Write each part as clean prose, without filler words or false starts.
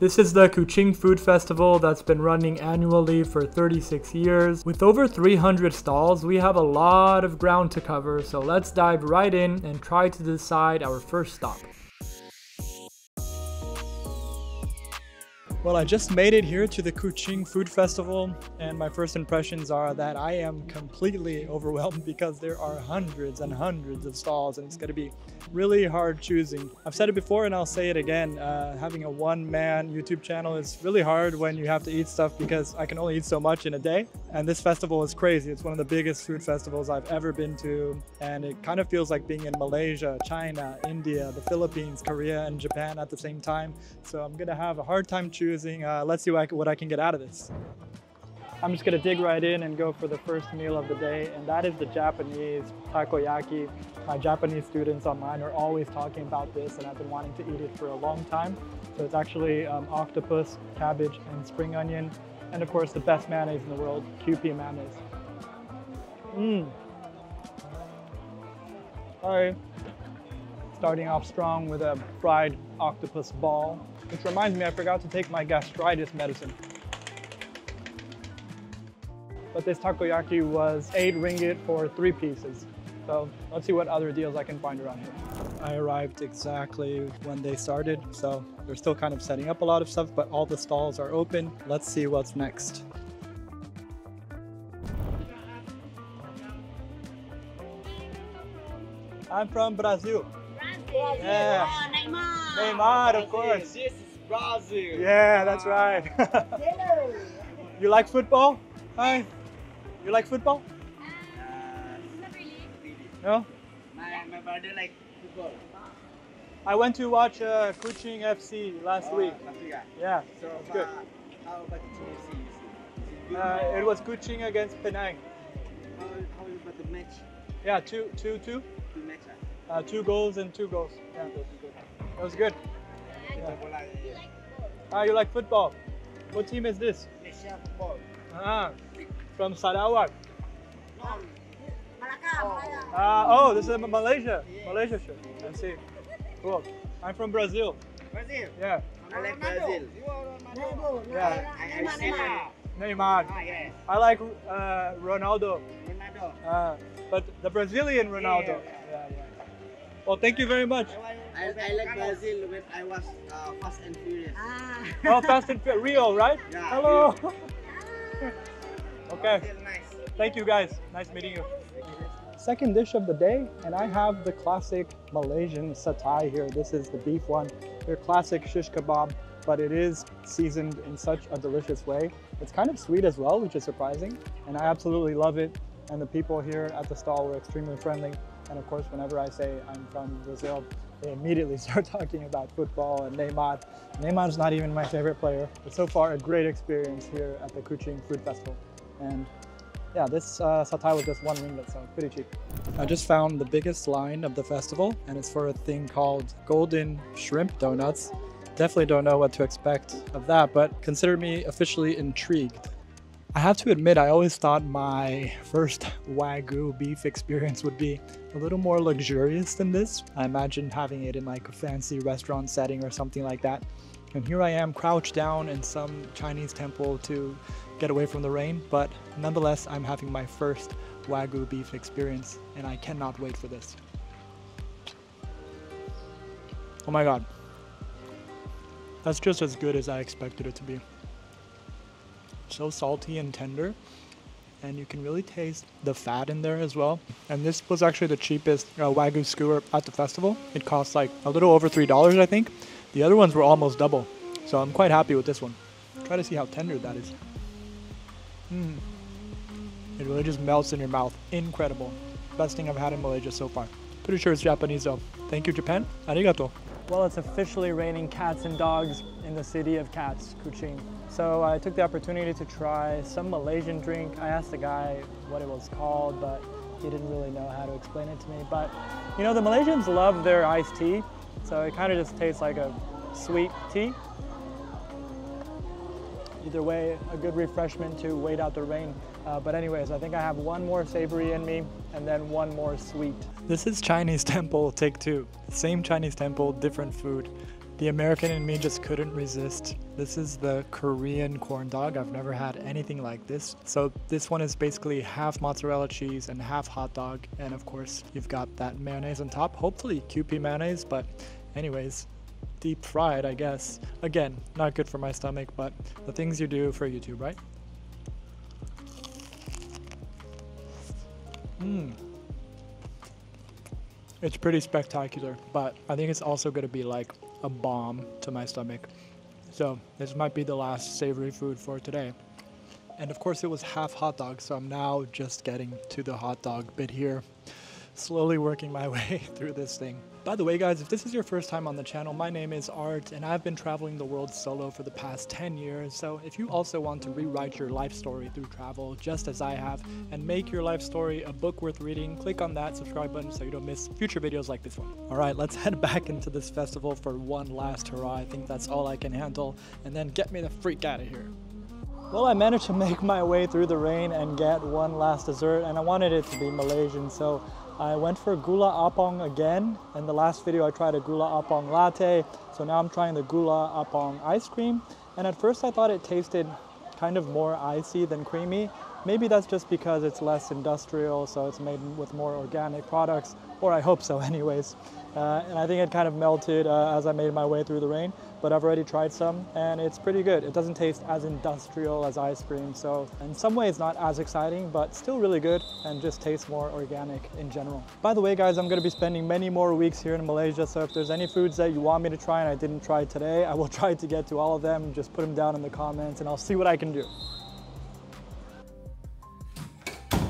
This is the Kuching Food Festival that's been running annually for 36 years. With over 300 stalls, we have a lot of ground to cover, so let's dive right in and try to decide our first stop. Well, I just made it here to the Kuching Food Festival, and my first impressions are that I am completely overwhelmed because there are hundreds and hundreds of stalls, and it's going to be really hard choosing. I've said it before and I'll say it again, having a one-man YouTube channel is really hard when you have to eat stuff because I can only eat so much in a day. And this festival is crazy. It's one of the biggest food festivals I've ever been to, and it kind of feels like being in Malaysia, China, India, the Philippines, Korea, and Japan at the same time. So I'm going to have a hard time choosing. Let's see what I can get out of this. I'm just going to dig right in and go for the first meal of the day, and that is the Japanese takoyaki. My Japanese students online are always talking about this, and I've been wanting to eat it for a long time. So it's actually octopus, cabbage, and spring onion, and of course the best mayonnaise in the world, Kewpie mayonnaise. Sorry. Starting off strong with a fried octopus ball. Which reminds me, I forgot to take my gastritis medicine. But this takoyaki was 8 ringgit for 3 pieces. So let's see what other deals I can find around here. I arrived exactly when they started, so they're still kind of setting up a lot of stuff, but all the stalls are open. Let's see what's next. I'm from Brazil. Brazil. Yeah. Wow, Neymar. Neymar, of course. This is Brazil. Yeah, that's right. You like football? Hi. You like football? Not really. No? My brother likes football. I went to watch Kuching FC last week. Africa. Yeah, so it's good. How about Kuching FC? It was Kuching against Penang. How about the match? Yeah, 2-2. 2 goals and 2 goals. Yeah, that was good. Yeah. Ah, you like football? What team is this? Malaysia football. Ah, from Sarawak. No. Oh, this is Malaysia. Yeah. Malaysia shirt. I see. Cool. I'm from Brazil. Brazil? Yeah. I like Brazil. You are Ronaldo. Yeah. Neymar. Ah, yes. I like Ronaldo. Ronaldo. But the Brazilian Ronaldo. Yeah. Well, thank you very much. I like Brazil when I was Fast and Furious. Oh, Fast and Furious. Rio, right? Yeah, hello. Rio. Okay. Nice. Thank you, guys. Nice meeting you. Second dish of the day, and I have the classic Malaysian satay here. This is the beef one. Their classic shish kebab, but it is seasoned in such a delicious way. It's kind of sweet as well, which is surprising, and I absolutely love it. And the people here at the stall were extremely friendly. And of course, whenever I say I'm from Brazil, they immediately start talking about football and Neymar. Neymar's not even my favorite player, but so far a great experience here at the Kuching Food Festival. And yeah, this satay was just 1 ringgit, so pretty cheap. I just found the biggest line of the festival, and it's for a thing called golden shrimp donuts. Definitely don't know what to expect of that, but consider me officially intrigued. I have to admit, I always thought my first Wagyu beef experience would be a little more luxurious than this. I imagined having it in like a fancy restaurant setting or something like that. And here I am crouched down in some Chinese temple to get away from the rain, but nonetheless, I'm having my first Wagyu beef experience and I cannot wait for this. Oh my God. That's just as good as I expected it to be. So salty and tender, and you can really taste the fat in there as well. And this was actually the cheapest Wagyu skewer at the festival. It cost like a little over $3, I think. The other ones were almost double, so I'm quite happy with this one. Try to see how tender that is. It really just melts in your mouth. Incredible. Best thing I've had in Malaysia so far. Pretty sure it's Japanese though. Thank you, Japan. Arigato. Well, it's officially raining cats and dogs in the city of cats, Kuching. So I took the opportunity to try some Malaysian drink. I asked the guy what it was called, but he didn't really know how to explain it to me. But you know, the Malaysians love their iced tea, so it kind of just tastes like a sweet tea. Either way, a good refreshment to wait out the rain. But anyways, I think I have one more savory in me and then one more sweet. This is Chinese temple take 2. Same Chinese temple, different food. The American in me just couldn't resist. This is the Korean corn dog. I've never had anything like this. So this one is basically half mozzarella cheese and half hot dog. And of course, you've got that mayonnaise on top, hopefully Kewpie mayonnaise, but anyways, deep fried, I guess. Again, not good for my stomach, but the things you do for YouTube, right? It's pretty spectacular, but I think it's also gonna be like a bomb to my stomach. So this might be the last savory food for today. And of course it was half hot dog, so I'm now just getting to the hot dog bit here, slowly working my way through this thing. By the way guys, if this is your first time on the channel, my name is Art and I've been traveling the world solo for the past 10 years. So if you also want to rewrite your life story through travel, just as I have, and make your life story a book worth reading, click on that subscribe button so you don't miss future videos like this one. All right, let's head back into this festival for one last hurrah. I think that's all I can handle, and then get me the freak out of here. Well, I managed to make my way through the rain and get one last dessert, and I wanted it to be Malaysian, so I went for gula apong again. In the last video, I tried a gula apong latte. So now I'm trying the gula apong ice cream. And at first I thought it tasted kind of more icy than creamy. Maybe that's just because it's less industrial, so it's made with more organic products, or I hope so anyways. And I think it kind of melted as I made my way through the rain, but I've already tried some and it's pretty good. It doesn't taste as industrial as ice cream, so in some ways not as exciting, but still really good and just tastes more organic in general. By the way guys, I'm gonna be spending many more weeks here in Malaysia, so if there's any foods that you want me to try and I didn't try today, I will try to get to all of them. Just put them down in the comments and I'll see what I can do.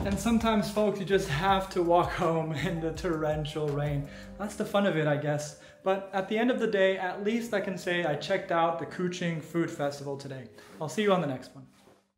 And sometimes, folks, you just have to walk home in the torrential rain. That's the fun of it, I guess. But at the end of the day, at least I can say I checked out the Kuching Food Festival today. I'll see you on the next one.